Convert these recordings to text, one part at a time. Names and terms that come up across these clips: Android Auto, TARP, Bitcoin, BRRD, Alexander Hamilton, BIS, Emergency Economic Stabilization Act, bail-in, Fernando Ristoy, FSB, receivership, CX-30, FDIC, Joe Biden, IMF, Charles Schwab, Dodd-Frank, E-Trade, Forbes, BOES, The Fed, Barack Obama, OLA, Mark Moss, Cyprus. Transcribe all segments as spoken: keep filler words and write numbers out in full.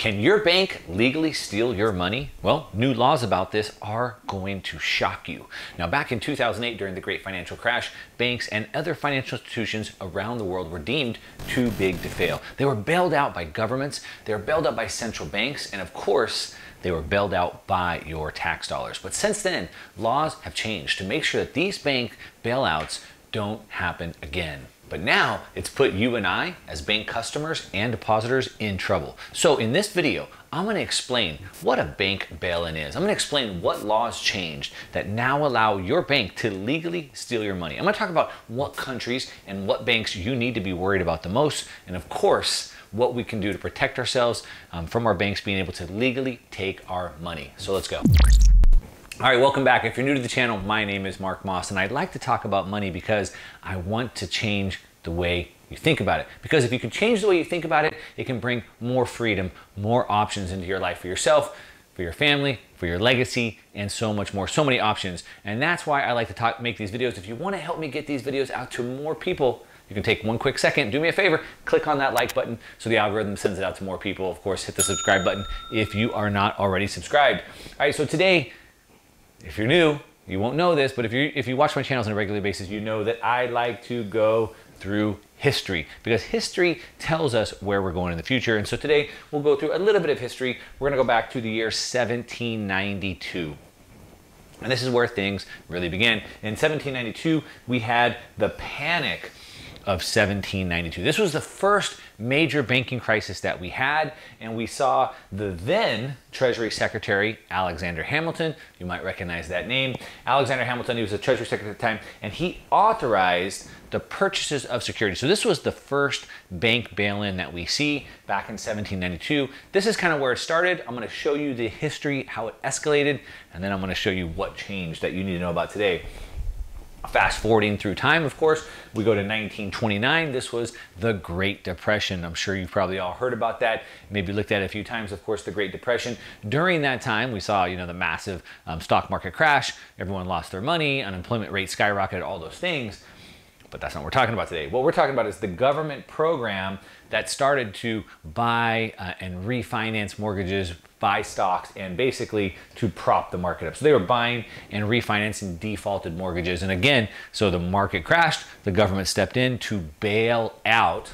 Can your bank legally steal your money? Well, new laws about this are going to shock you. Now, back in two thousand eight, during the great financial crash, banks and other financial institutions around the world were deemed too big to fail. They were bailed out by governments, they were bailed out by central banks, and of course, they were bailed out by your tax dollars. But since then, laws have changed to make sure that these bank bailouts don't happen again. But now it's put you and I, as bank customers and depositors, in trouble. So in this video, I'm gonna explain what a bank bail-in is. I'm gonna explain what laws changed that now allow your bank to legally steal your money. I'm gonna talk about what countries and what banks you need to be worried about the most, and of course, what we can do to protect ourselves um, from our banks being able to legally take our money. So let's go. All right, welcome back. If you're new to the channel, my name is Mark Moss, and I'd like to talk about money because I want to change the way you think about it. Because if you can change the way you think about it, it can bring more freedom, more options into your life for yourself, for your family, for your legacy, and so much more, so many options. And that's why I like to talk, make these videos. If you want to help me get these videos out to more people, you can take one quick second, do me a favor, click on that like button so the algorithm sends it out to more people. Of course, hit the subscribe button if you are not already subscribed. All right, so today, if you're new, you won't know this, but if you if you watch my channels on a regular basis, you know that I like to go through history, because history tells us where we're going in the future. And so today we'll go through a little bit of history. We're gonna go back to the year seventeen ninety-two. And this is where things really began. In seventeen ninety-two, we had the Panic of seventeen ninety-two. This was the first major banking crisis that we had, and we saw the then Treasury Secretary Alexander Hamilton. You might recognize that name. Alexander Hamilton, he was the Treasury Secretary at the time, and he authorized the purchases of securities. So this was the first bank bail-in that we see back in seventeen ninety-two. This is kind of where it started. I'm going to show you the history, how it escalated, and then I'm going to show you what changed that you need to know about today. Fast forwarding through time, of course, we go to nineteen twenty-nine. This was the Great Depression. I'm sure you've probably all heard about that, maybe looked at it a few times. Of course, the Great Depression. During that time, we saw, you know, the massive um, stock market crash. Everyone lost their money, unemployment rate skyrocketed, all those things. But that's not what we're talking about today. What we're talking about is the government program that started to buy uh, and refinance mortgages, buy stocks, and basically to prop the market up. So they were buying and refinancing defaulted mortgages. And again, so the market crashed, the government stepped in to bail out,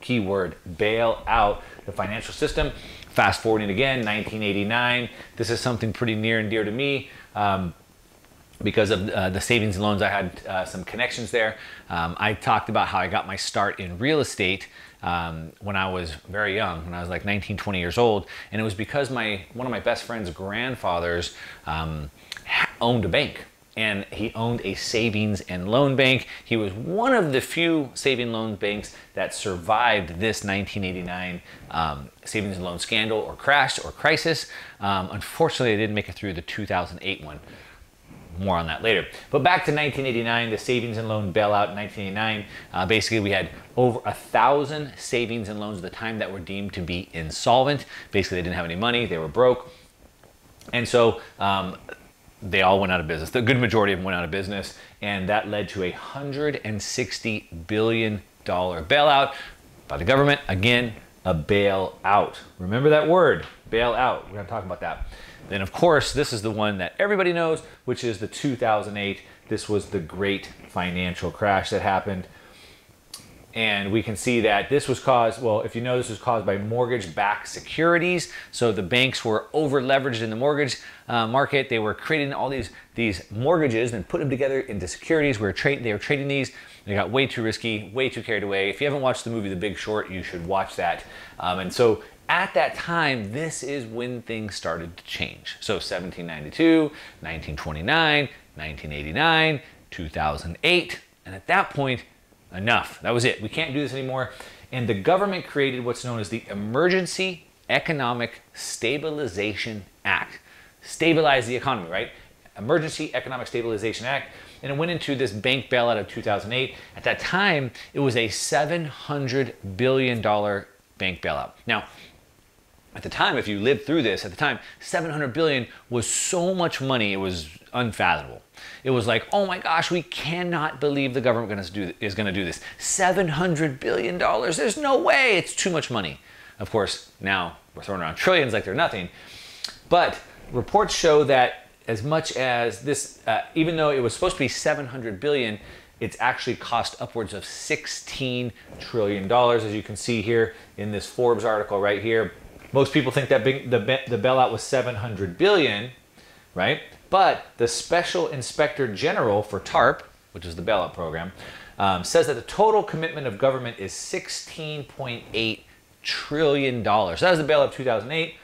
keyword, bail out the financial system. Fast forwarding again, nineteen eighty-nine. This is something pretty near and dear to me. Um, Because of uh, the savings and loans, I had uh, some connections there. Um, I talked about how I got my start in real estate um, when I was very young, when I was like nineteen, twenty years old. And it was because my one of my best friend's grandfathers um, owned a bank. And he owned a savings and loan bank. He was one of the few saving loan banks that survived this nineteen eighty-nine um, savings and loan scandal or crash or crisis. Um, unfortunately, they didn't make it through the two thousand eight one. More on that later. But back to nineteen eighty-nine, the savings and loan bailout in nineteen eighty-nine, uh, basically we had over a thousand savings and loans at the time that were deemed to be insolvent. Basically they didn't have any money, they were broke. And so um, they all went out of business. The good majority of them went out of business, and that led to a one hundred sixty billion dollar bailout by the government. Again, a bailout. Remember that word, bailout. We're gonna talk about that. Then of course, this is the one that everybody knows, which is the two thousand eight. This was the great financial crash that happened. And we can see that this was caused, well, if you know, this was caused by mortgage-backed securities. So the banks were over-leveraged in the mortgage uh, market. They were creating all these, these mortgages and putting them together into securities. We were tra- they were trading these. They got way too risky, way too carried away. If you haven't watched the movie The Big Short, you should watch that. Um, and so at that time, this is when things started to change. So seventeen ninety-two, nineteen twenty-nine, nineteen eighty-nine, two thousand eight, and at that point, enough. That was it. We can't do this anymore. And the government created what's known as the Emergency Economic Stabilization Act. Stabilize the economy, right? Emergency Economic Stabilization Act. And it went into this bank bailout of two thousand eight. At that time, it was a seven hundred billion dollar bank bailout. Now, at the time, if you lived through this, at the time, seven hundred billion dollars was so much money, it was unfathomable. It was like, oh my gosh, we cannot believe the government gonna do, is going to do this. seven hundred billion dollars, there's no way, it's too much money. Of course, now we're throwing around trillions like they're nothing. But reports show that as much as this, uh, even though it was supposed to be seven hundred billion dollars, it's actually cost upwards of sixteen trillion dollars, as you can see here in this Forbes article right here. Most people think that big, the, the bailout was seven hundred billion dollars, right? But the Special Inspector General for TARP, which is the bailout program, um, says that the total commitment of government is sixteen point eight trillion dollars. So that was the bailout of two thousand eight.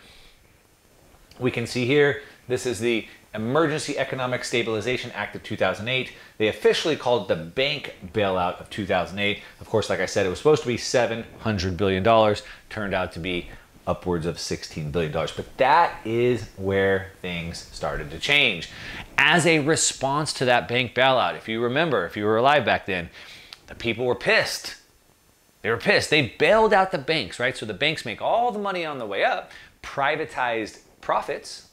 We can see here, this is the Emergency Economic Stabilization Act of two thousand eight. They officially called it the bank bailout of two thousand eight. Of course, like I said, it was supposed to be seven hundred billion dollars, turned out to be upwards of sixteen billion dollars. But that is where things started to change. As a response to that bank bailout, if you remember, if you were alive back then, the people were pissed. They were pissed. They bailed out the banks, right? So the banks make all the money on the way up, privatized profits.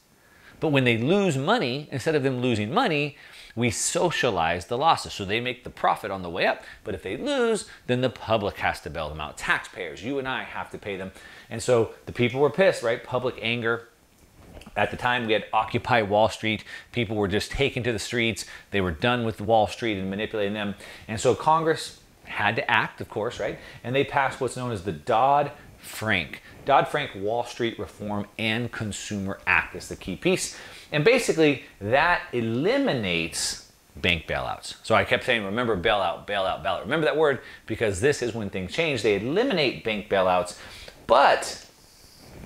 But when they lose money, instead of them losing money, we socialize the losses. So they make the profit on the way up, but if they lose, then the public has to bail them out. Taxpayers, you and I have to pay them. And so the people were pissed, right? Public anger. At the time, we had Occupy Wall Street. People were just taken to the streets. They were done with Wall Street and manipulating them. And so Congress had to act, of course, right? And they passed what's known as the Dodd-Frank. Dodd-Frank Wall Street Reform and Consumer Act is the key piece. And basically, that eliminates bank bailouts. So I kept saying, remember bailout, bailout, bailout. Remember that word, because this is when things change. They eliminate bank bailouts, but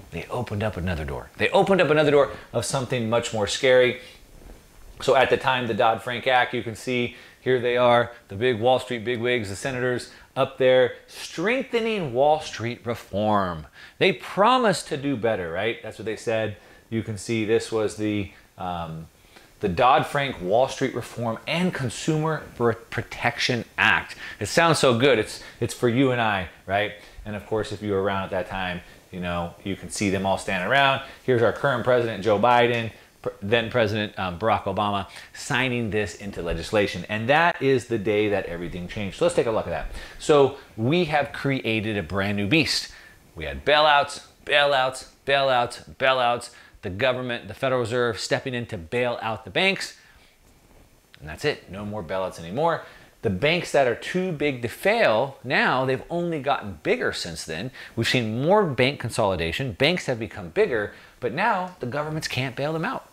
they opened up another door. They opened up another door of something much more scary. So at the time, the Dodd-Frank Act, you can see here they are, the big Wall Street bigwigs, the senators up there, strengthening Wall Street reform. They promised to do better, right? That's what they said. You can see this was the, um, the Dodd-Frank Wall Street Reform and Consumer Protection Act. It sounds so good. It's, it's for you and I, right? And of course, if you were around at that time, you know, you can see them all standing around. Here's our current president, Joe Biden, pr then President um, Barack Obama, signing this into legislation. And that is the day that everything changed. So let's take a look at that. So we have created a brand new beast. We had bailouts, bailouts, bailouts, bailouts, the government, the Federal Reserve stepping in to bail out the banks. And that's it, no more bailouts anymore. The banks that are too big to fail now, they've only gotten bigger since then. We've seen more bank consolidation. Banks have become bigger, but now the governments can't bail them out.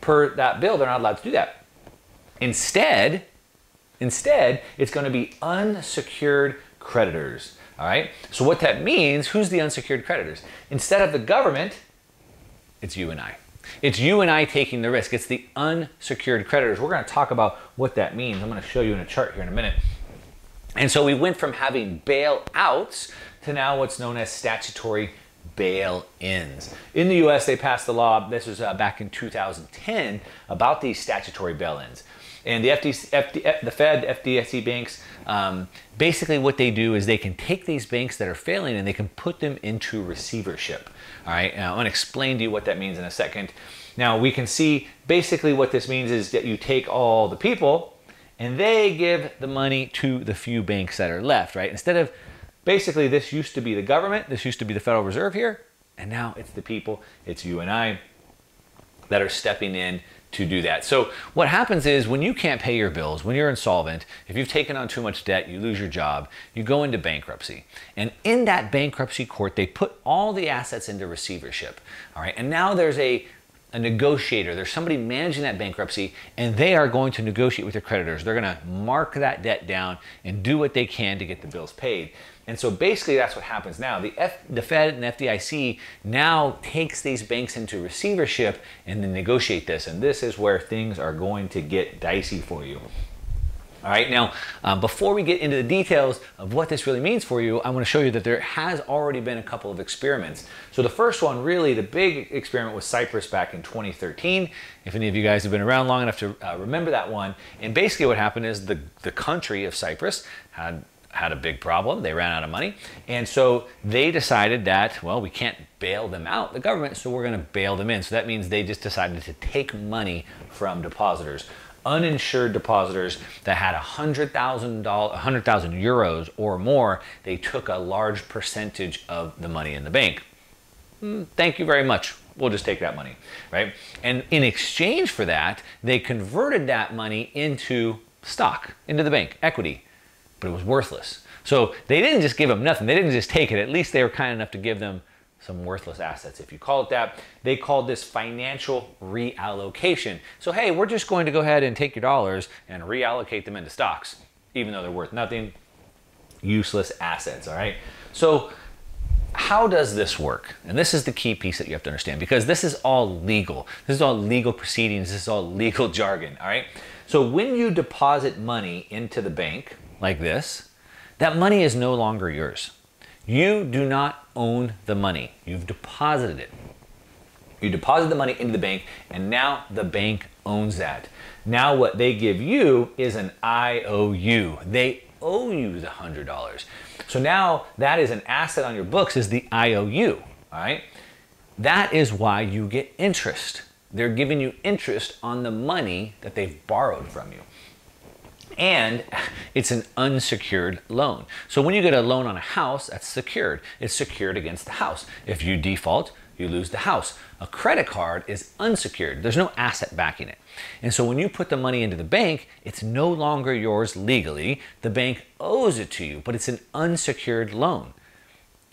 Per that bill, they're not allowed to do that. Instead, instead, it's going to be unsecured creditors. All right? So what that means, who's the unsecured creditors? Instead of the government, it's you and I. It's you and I taking the risk. It's the unsecured creditors. We're going to talk about what that means. I'm going to show you in a chart here in a minute. And so we went from having bailouts to now what's known as statutory bail-ins. In the U S, they passed the law, this was uh, back in two thousand ten, about these statutory bail-ins. And the, F D, F D, the Fed, F D I C banks, um, basically what they do is they can take these banks that are failing and they can put them into receivership. All right, and I'm gonna explain to you what that means in a second. Now we can see basically what this means is that you take all the people and they give the money to the few banks that are left, right? Instead of, basically this used to be the government, this used to be the Federal Reserve here, and now it's the people, it's you and I that are stepping in to do that. So what happens is when you can't pay your bills, when you're insolvent, if you've taken on too much debt, you lose your job, you go into bankruptcy. And in that bankruptcy court, they put all the assets into receivership. All right. And now there's a, a negotiator, there's somebody managing that bankruptcy, and they are going to negotiate with their creditors. They're going to mark that debt down and do what they can to get the bills paid. And so basically that's what happens now. The, F, the Fed and F D I C now takes these banks into receivership and then negotiate this. And this is where things are going to get dicey for you. All right, now, um, before we get into the details of what this really means for you, I want to show you that there has already been a couple of experiments. So the first one, really, the big experiment was Cyprus back in twenty thirteen. If any of you guys have been around long enough to uh, remember that one. And basically what happened is the, the country of Cyprus had had a big problem. They ran out of money. And so they decided that, well, we can't bail them out, the government, so we're going to bail them in. So that means they just decided to take money from depositors, uninsured depositors that had one hundred thousand euros or more. They took a large percentage of the money in the bank. mm, thank you very much. We'll just take that money, right? And in exchange for that, they converted that money into stock, into the bank, equity, but it was worthless. So they didn't just give them nothing. They didn't just take it. At least they were kind enough to give them some worthless assets, if you call it that. They called this financial reallocation. So, hey, we're just going to go ahead and take your dollars and reallocate them into stocks, even though they're worth nothing, useless assets, all right? So how does this work? And this is the key piece that you have to understand, because this is all legal. This is all legal proceedings. This is all legal jargon, all right? So when you deposit money into the bank like this, that money is no longer yours. You do not own the money. You've deposited it. You deposit the money into the bank, and now the bank owns that. Now what they give you is an I O U. They owe you the one hundred dollars. So now that is an asset on your books, is the I O U, all right? That is why you get interest. They're giving you interest on the money that they've borrowed from you. And it's an unsecured loan. So when you get a loan on a house, that's secured. It's secured against the house. If you default, you lose the house. A credit card is unsecured. There's no asset backing it. And so when you put the money into the bank, it's no longer yours legally. The bank owes it to you, but it's an unsecured loan,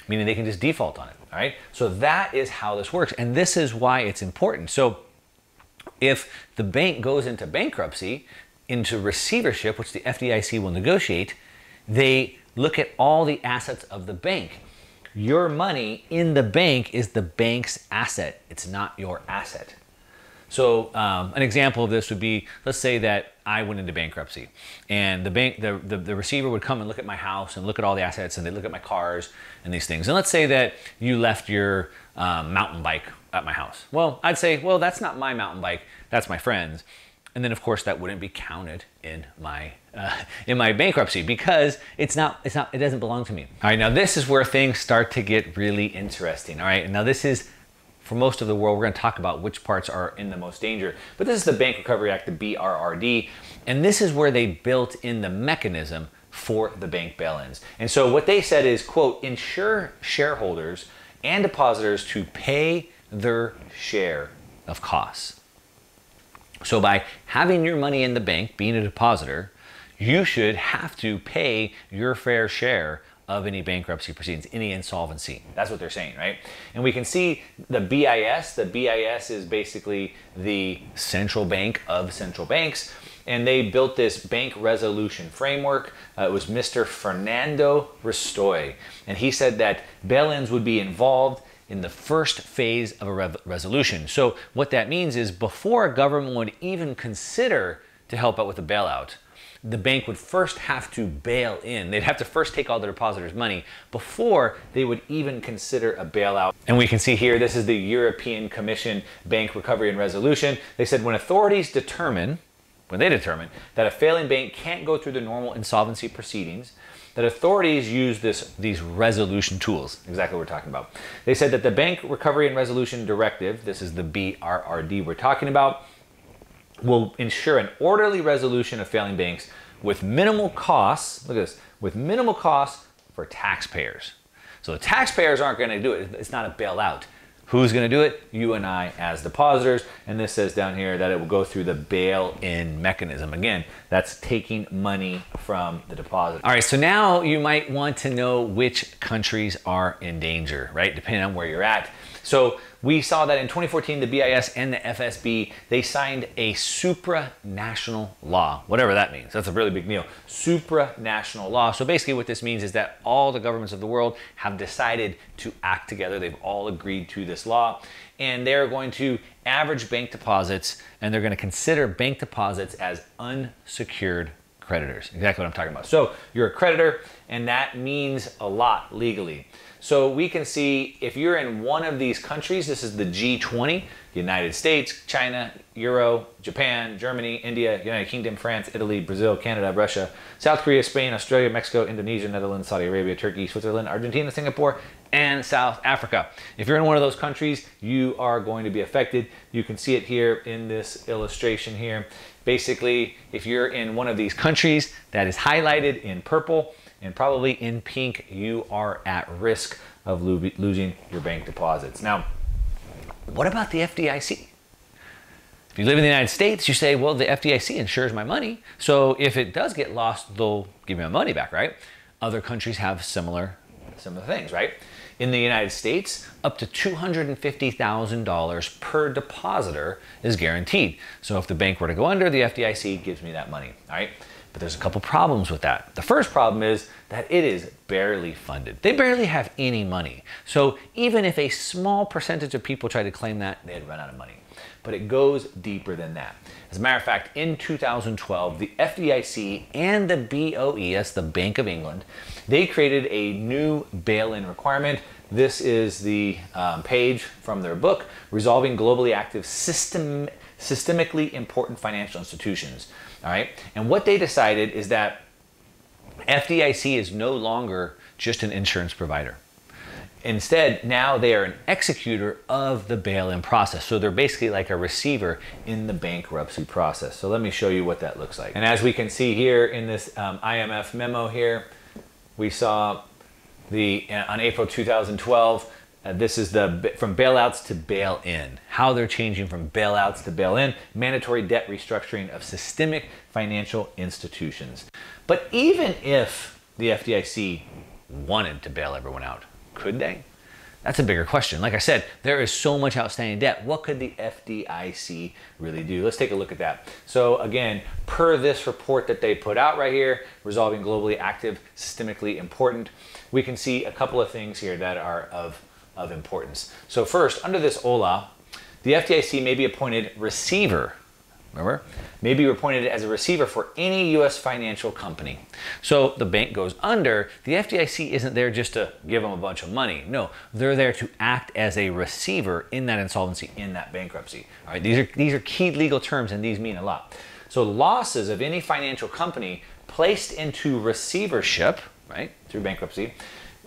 meaning they can just default on it, all right? So that is how this works. And this is why it's important. So if the bank goes into bankruptcy, into receivership, which the F D I C will negotiate, they look at all the assets of the bank. Your money in the bank is the bank's asset. It's not your asset. So um, an example of this would be, let's say that I went into bankruptcy and the bank, the, the, the receiver would come and look at my house and look at all the assets, and they look at my cars and these things. And let's say that you left your um, mountain bike at my house. Well, I'd say, well, that's not my mountain bike, that's my friend's. And then, of course, that wouldn't be counted in my uh, in my bankruptcy, because it's not it's not it doesn't belong to me. All right, now this is where things start to get really interesting. All right, now this is for most of the world. We're going to talk about which parts are in the most danger, but this is the Bank Recovery Act, the B R R D, and this is where they built in the mechanism for the bank bail-ins. And so what they said is, quote, ensure shareholders and depositors to pay their share of costs. So by having your money in the bank, being a depositor, you should have to pay your fair share of any bankruptcy proceedings, any insolvency. That's what they're saying, right? And we can see the B I S. The B I S is basically the central bank of central banks. And they built this bank resolution framework. Uh, it was Mister Fernando Ristoy. And he said that bail-ins would be involved in the first phase of a re resolution. So what that means is, before a government would even consider to help out with a bailout, the bank would first have to bail in. They'd have to first take all the depositors' money before they would even consider a bailout. And we can see here, this is the European Commission Bank Recovery and Resolution. They said when authorities determine, when they determine that a failing bank can't go through the normal insolvency proceedings, that authorities use this, these resolution tools, exactly what we're talking about. They said that the Bank Recovery and Resolution Directive, this is the B R R D we're talking about, will ensure an orderly resolution of failing banks with minimal costs, look at this, with minimal costs for taxpayers. So the taxpayers aren't gonna do it, it's not a bailout. Who's gonna do it? You and I as depositors. And this says down here that it will go through the bail-in mechanism. Again, that's taking money from the depositor. All right, so now you might want to know which countries are in danger, right? Depending on where you're at. So we saw that in twenty fourteen, the B I S and the F S B, they signed a supranational law, whatever that means. That's a really big deal. Supranational law. So basically what this means is that all the governments of the world have decided to act together. They've all agreed to this law, and they're going to average bank deposits, and they're going to consider bank deposits as unsecured creditors. Exactly what I'm talking about. So you're a creditor, and that means a lot legally. So we can see if you're in one of these countries, this is the G twenty, United States, China, Euro, Japan, Germany, India, United Kingdom, France, Italy, Brazil, Canada, Russia, South Korea, Spain, Australia, Mexico, Indonesia, Netherlands, Saudi Arabia, Turkey, Switzerland, Argentina, Singapore, and South Africa. If you're in one of those countries, you are going to be affected. You can see it here in this illustration here. Basically, if you're in one of these countries that is highlighted in purple, and probably in pink, you are at risk of lo- losing your bank deposits. Now, what about the F D I C? If you live in the United States, you say, well, the F D I C insures my money, so if it does get lost, they'll give me my money back, right? Other countries have similar, similar things, right? In the United States, up to two hundred fifty thousand dollars per depositor is guaranteed. So if the bank were to go under, the F D I C gives me that money, all right? But there's a couple problems with that. The first problem is that it is barely funded. They barely have any money. So even if a small percentage of people tried to claim that, they'd run out of money. But it goes deeper than that. As a matter of fact, in two thousand twelve, the F D I C and the B O E S, the Bank of England, they created a new bail-in requirement. This is the um, page from their book, Resolving Globally Active System, Systemically Important Financial Institutions. All right, and what they decided is that F D I C is no longer just an insurance provider. Instead, now they are an executor of the bail-in process. So they're basically like a receiver in the bankruptcy process. So let me show you what that looks like. And as we can see here in this um, I M F memo here, we saw the uh, on April two thousand twelve, uh, this is the from bailouts to bail-in, how they're changing from bailouts to bail-in, mandatory debt restructuring of systemic financial institutions. But even if the F D I C wanted to bail everyone out, could they? That's a bigger question. Like I said, there is so much outstanding debt. What could the F D I C really do? Let's take a look at that. So again, per this report that they put out right here, Resolving Globally Active, Systemically Important, we can see a couple of things here that are of, of importance. So first, under this O L A, the F D I C may be appointed receiver, remember? May be appointed as a receiver for any U S financial company. So the bank goes under, the F D I C isn't there just to give them a bunch of money. No, they're there to act as a receiver in that insolvency, in that bankruptcy. All right, these are, these are key legal terms and these mean a lot. So losses of any financial company placed into receivership, right, through bankruptcy,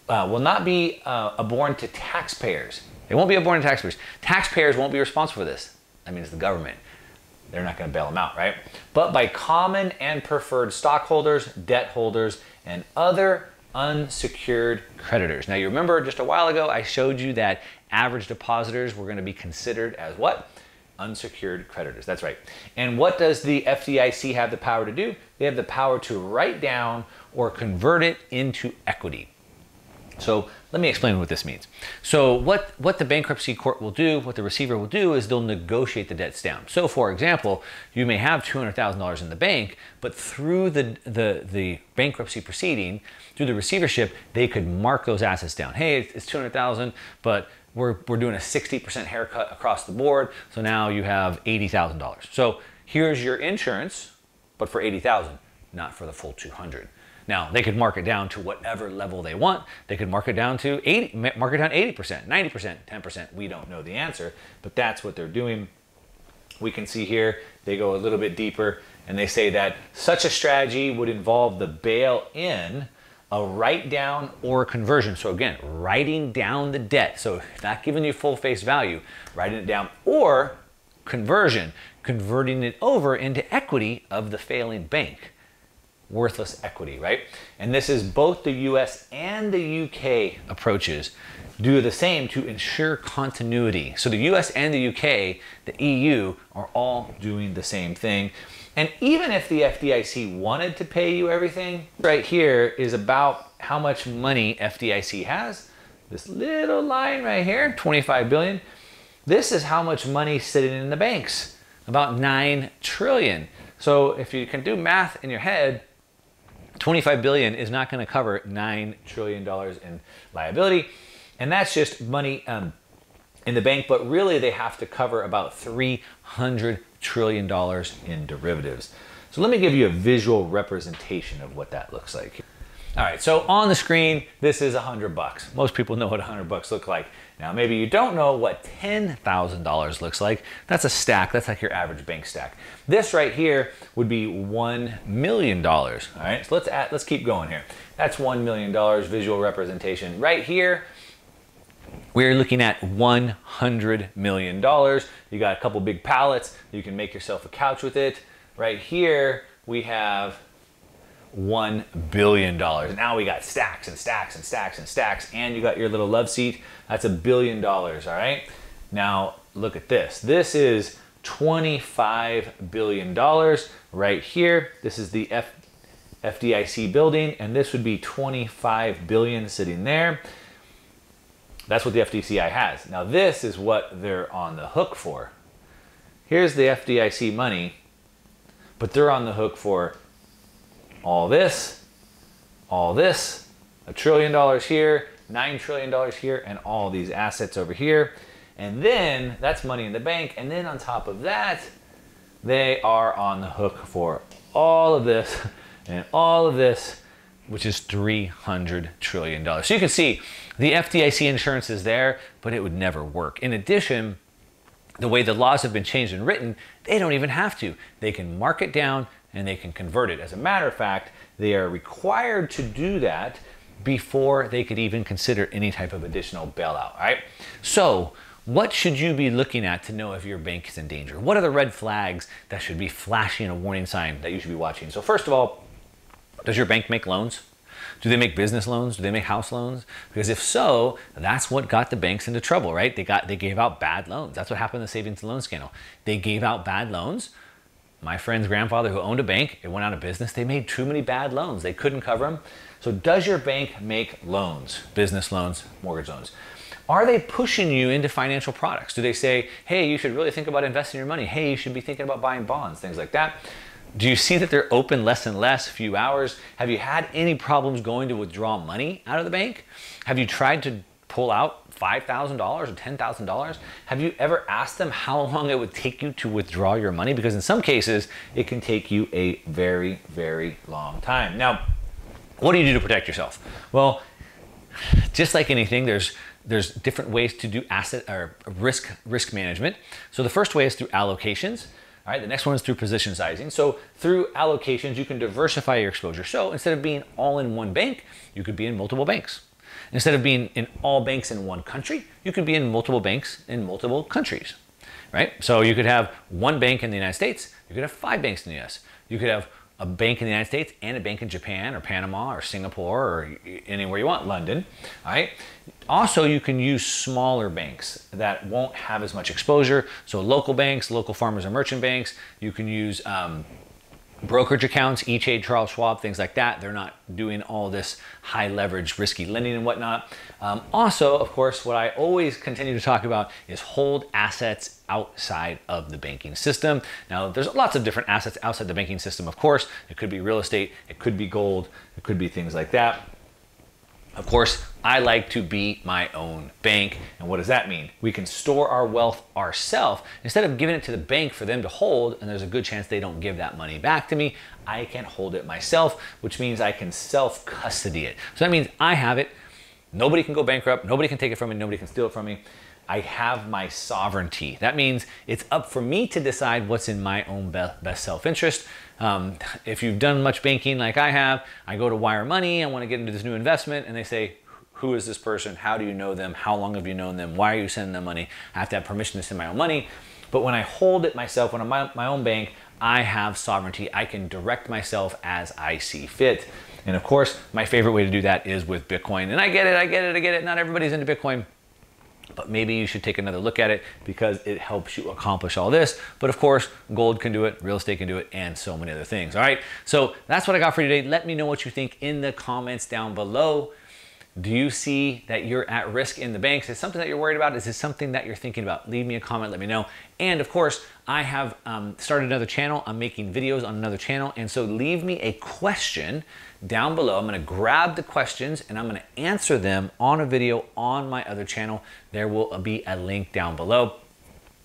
uh, will not be uh, abhorrent to taxpayers. They won't be abhorrent to taxpayers. Taxpayers won't be responsible for this. I mean, it's the government. They're not going to bail them out, right? But by common and preferred stockholders, debt holders, and other unsecured creditors. Now, you remember just a while ago, I showed you that average depositors were going to be considered as what? Unsecured creditors. That's right. And what does the F D I C have the power to do? They have the power to write down or convert it into equity. So let me explain what this means. So what, what the bankruptcy court will do, what the receiver will do is they'll negotiate the debts down. So for example, you may have two hundred thousand dollars in the bank, but through the, the, the bankruptcy proceeding, through the receivership, they could mark those assets down. Hey, it's, it's two hundred thousand dollars, but we're, we're doing a sixty percent haircut across the board. So now you have eighty thousand dollars. So here's your insurance, but for eighty thousand dollars, not for the full two hundred thousand dollars. Now, they could mark it down to whatever level they want. They could mark it down to eighty, mark it down eighty percent, ninety percent, ten percent. We don't know the answer, but that's what they're doing. We can see here, they go a little bit deeper and they say that such a strategy would involve the bail-in, a write-down or a conversion. So again, writing down the debt. So not giving you full face value, writing it down, or conversion, converting it over into equity of the failing bank. Worthless equity, right? And this is both the U S and the U K approaches do the same to ensure continuity. So the U S and the U K, the E U, are all doing the same thing. And even if the F D I C wanted to pay you everything, right here is about how much money F D I C has. This little line right here, twenty-five billion. This is how much money sitting in the banks, about nine trillion. So if you can do math in your head, twenty-five billion is not going to cover nine trillion dollars in liability. And that's just money um, in the bank, but really they have to cover about three hundred trillion dollars in derivatives. So let me give you a visual representation of what that looks like. All right, so on the screen, this is a hundred bucks. Most people know what a hundred bucks look like. Now, maybe you don't know what ten thousand dollars looks like. That's a stack, that's like your average bank stack. This right here would be one million dollars, all right? So let's, add, let's keep going here. That's one million dollars visual representation. Right here, we're looking at one hundred million dollars. You got a couple big pallets, you can make yourself a couch with it. Right here, we have one billion dollars. Now we got stacks and stacks and stacks and stacks, and you got your little love seat. That's a billion dollars, all right? Now, look at this. This is twenty-five billion dollars right here. This is the F FDIC building, and this would be twenty-five billion sitting there. That's what the F D I C has. Now, this is what they're on the hook for. Here's the F D I C money, but they're on the hook for all this, all this, a trillion dollars here, nine trillion dollars here, and all these assets over here. And then that's money in the bank. And then on top of that, they are on the hook for all of this and all of this, which is three hundred trillion dollars. So you can see the F D I C insurance is there, but it would never work. In addition, the way the laws have been changed and written, they don't even have to. They can mark it down and they can convert it. As a matter of fact, they are required to do that before they could even consider any type of additional bailout, all right? So what should you be looking at to know if your bank is in danger? What are the red flags that should be flashing a warning sign that you should be watching? So first of all, does your bank make loans? Do they make business loans? Do they make house loans? Because if so, that's what got the banks into trouble, right? They got, they gave out bad loans. That's what happened in the savings and loan scandal. They gave out bad loans. My friend's grandfather who owned a bank, it went out of business. They made too many bad loans. They couldn't cover them. So does your bank make loans? Business loans, mortgage loans. Are they pushing you into financial products? Do they say, hey, you should really think about investing your money. Hey, you should be thinking about buying bonds, things like that. Do you see that they're open less and less, few hours? Have you had any problems going to withdraw money out of the bank? Have you tried to pull out five thousand dollars or ten thousand dollars? Have you ever asked them how long it would take you to withdraw your money? Because in some cases, it can take you a very, very long time. Now, what do you do to protect yourself? Well, just like anything, there's there's different ways to do asset or risk risk management. So the first way is through allocations. All right, the next one is through position sizing. So through allocations, you can diversify your exposure. So instead of being all in one bank, you could be in multiple banks. Instead of being in all banks in one country, you could be in multiple banks in multiple countries, right? So you could have one bank in the United States. You could have five banks in the U S. You could have a bank in the United States and a bank in Japan or Panama or Singapore or anywhere you want, London, all right? Also, you can use smaller banks that won't have as much exposure. So local banks, local farmers and merchant banks, you can use um, brokerage accounts, E-Trade, Charles Schwab, things like that. They're not doing all this high leverage, risky lending and whatnot. Um, also, of course, what I always continue to talk about is hold assets outside of the banking system. Now, there's lots of different assets outside the banking system, of course. It could be real estate, it could be gold, it could be things like that. Of course, I like to be my own bank. And what does that mean? We can store our wealth ourselves. Instead of giving it to the bank for them to hold, and there's a good chance they don't give that money back to me, I can hold it myself, which means I can self-custody it. So that means I have it. Nobody can go bankrupt. Nobody can take it from me. Nobody can steal it from me. I have my sovereignty. That means it's up for me to decide what's in my own best self-interest. Um, if you've done much banking like I have, I go to wire money, I wanna get into this new investment, and they say, who is this person? How do you know them? How long have you known them? Why are you sending them money? I have to have permission to send my own money. But when I hold it myself, when I'm my, my own bank, I have sovereignty. I can direct myself as I see fit. And of course, my favorite way to do that is with Bitcoin. And I get it, I get it, I get it. Not everybody's into Bitcoin, but maybe you should take another look at it because it helps you accomplish all this. But of course, gold can do it, real estate can do it, and so many other things, all right? So that's what I got for you today. Let me know what you think in the comments down below. Do you see that you're at risk in the banks? Is it something that you're worried about? Is it something that you're thinking about? Leave me a comment, let me know. And of course, I have um, started another channel. I'm making videos on another channel. And so leave me a question down below. I'm gonna grab the questions and I'm gonna answer them on a video on my other channel. There will be a link down below.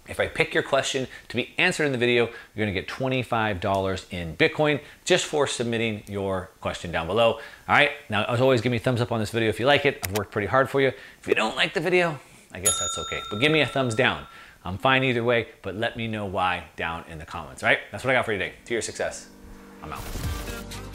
If I pick your question to be answered in the video, you're gonna get twenty-five dollars in Bitcoin just for submitting your question down below. All right, now as always, give me a thumbs up on this video if you like it. I've worked pretty hard for you. If you don't like the video, I guess that's okay, but give me a thumbs down. I'm fine either way, but let me know why down in the comments, all right? That's what I got for you today. To your success, I'm out.